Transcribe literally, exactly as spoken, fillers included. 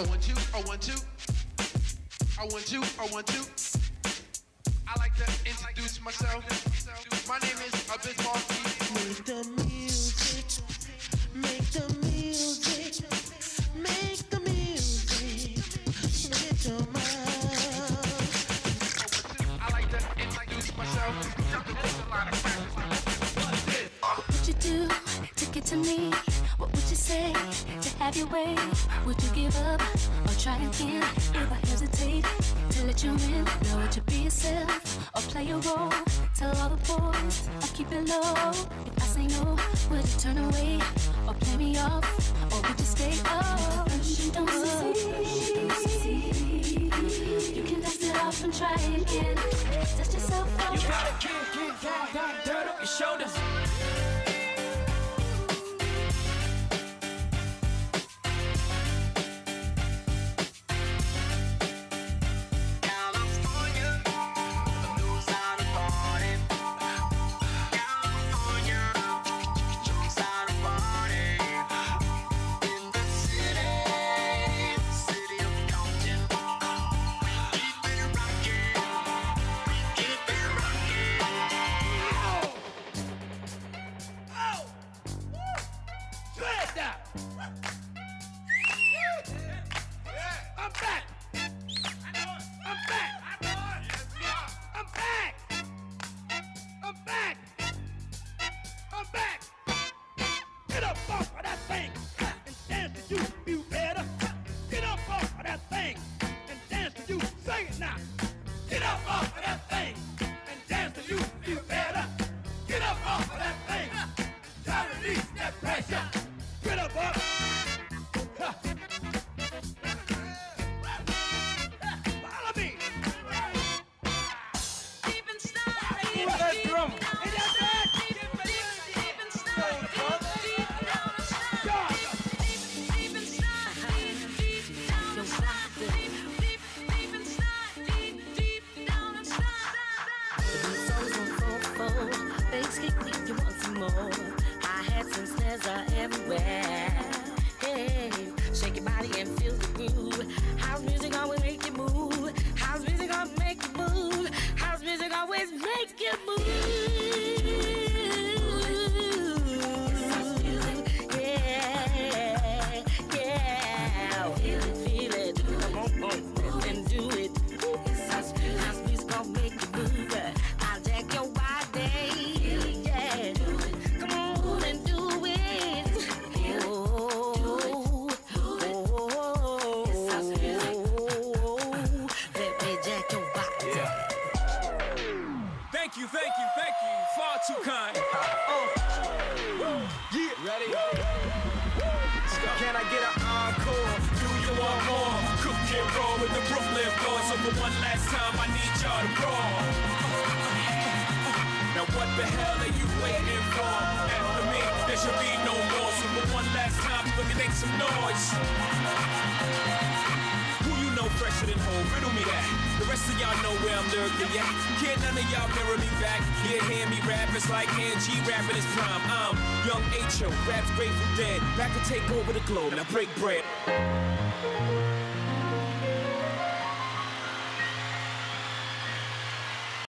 I want you, I want you. I want you, I want you. I like to introduce myself. My name is Abyss Maw. Make the music, make the music, make the music, make your mind. I like to introduce myself. What would you do to get to me? What would you say to have your way? Would you give up or try again? If I hesitate to let you in, know it to be yourself or play a role. Tell all the boys I keep it low. If I say no, would you turn away or play me off, or would you stay up? You don't succeed. You can dust it off and try again. Dust yourself off. You gotta get, get, down, down, dirt up your shoulders. Rap's Grateful Dead, back and take over the globe, now break bread.